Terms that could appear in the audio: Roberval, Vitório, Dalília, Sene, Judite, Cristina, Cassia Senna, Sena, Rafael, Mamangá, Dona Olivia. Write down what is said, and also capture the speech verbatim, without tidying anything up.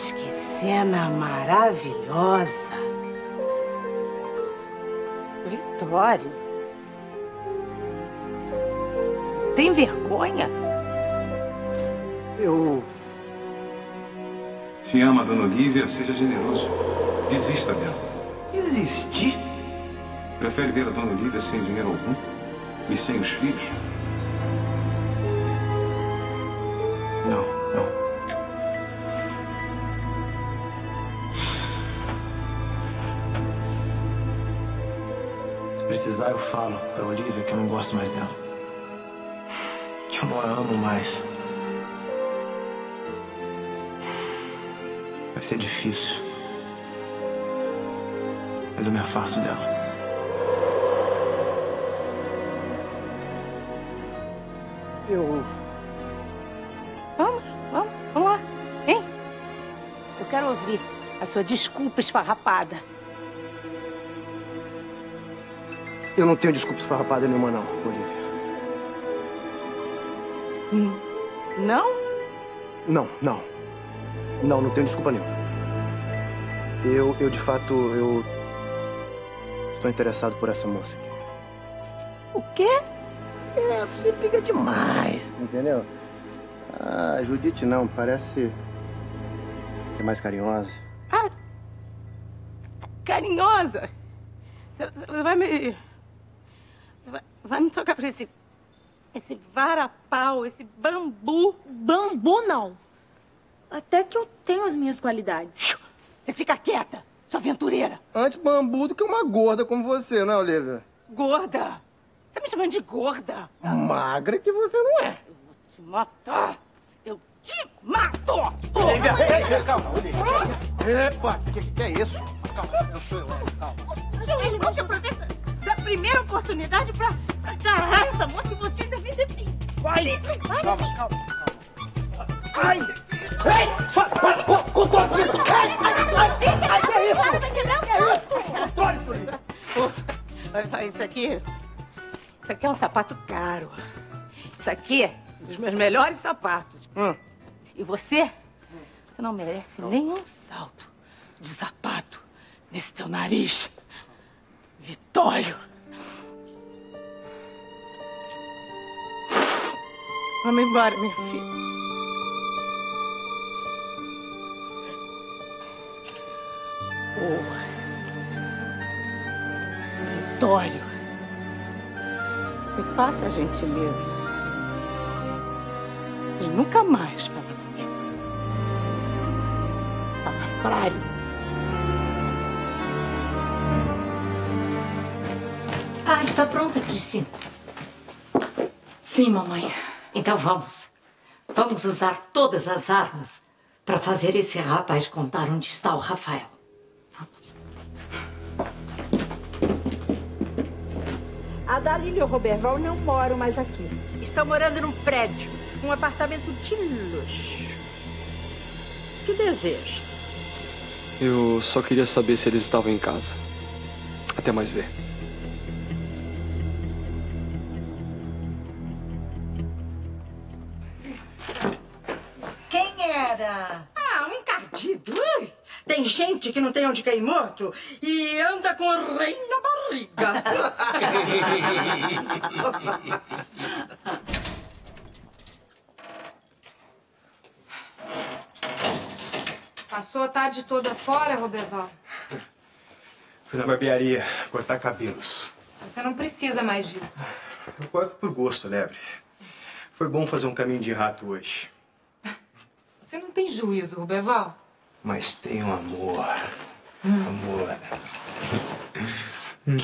Mas que cena maravilhosa! Vitório? Tem vergonha? Eu... Se ama a Dona Olivia, seja generoso. Desista dela. Desistir? Prefere ver a Dona Olivia sem dinheiro algum e sem os filhos? Não, não. Se precisar, eu falo pra Olivia que eu não gosto mais dela. Que eu não a amo mais. Vai ser difícil. Mas eu me afasto dela. Eu... Vamos, vamos, vamos lá, hein? Eu quero ouvir a sua desculpa esfarrapada. Eu não tenho desculpa esfarrapada nenhuma, não, Olivia. Não? Não, não. Não, não tenho desculpa nenhuma. Eu, eu de fato, eu... Estou interessado por essa moça aqui. O quê? É, você briga demais, entendeu? A Judite não, parece ser mais carinhosa. Ah, carinhosa? Você vai me... Você vai, vai me trocar por esse... Esse varapau, esse bambu. Bambu não. Até que eu tenho as minhas qualidades. Você fica quieta, sua aventureira. Antes bambu do que uma gorda como você, não, Olivia? Gorda? Tá me chamando de gorda? Magra que você não é. Eu vou te matar. Eu te mato! Olivia, Olivia, calma, Olivia. Epa, o que, que é isso? Calma, eu sou eu, calma. Ele não te aproveita da primeira oportunidade pra agarrar essa moça e você deve defender. Vai! Vai, calma, calma, calma. Ai! Ei! Para! Controle, Olivia! Ai, ai, ai! Que é isso? Vai quebrar o Olivia! Ouça, isso aqui... Isso aqui é um sapato caro. Isso aqui é um dos meus melhores sapatos. Hum. E você? Você não merece nenhum salto de sapato nesse teu nariz. Vitório. Vamos embora, minha filha. Oh. Vitório. Você faça a gentileza de nunca mais falar comigo. Salafrário. Ah, está pronta, Cristina? Sim, mamãe. Então vamos. Vamos usar todas as armas para fazer esse rapaz contar onde está o Rafael. Vamos. A Dalília e o Roberval não moram mais aqui. Estão morando num prédio, um apartamento de luxo. Que desejo? Eu só queria saber se eles estavam em casa. Até mais ver. Quem era? Ah, um encardido. Ui, tem gente que não tem onde cair morto e anda com o rei na barriga. Passou a tarde toda fora, Roberval? Fui na barbearia cortar cabelos. Você não precisa mais disso. Eu corto por gosto, Lebre. Foi bom fazer um caminho de rato hoje. Você não tem juízo, Roberval. Mas tenho amor. Hum. Amor. Hum.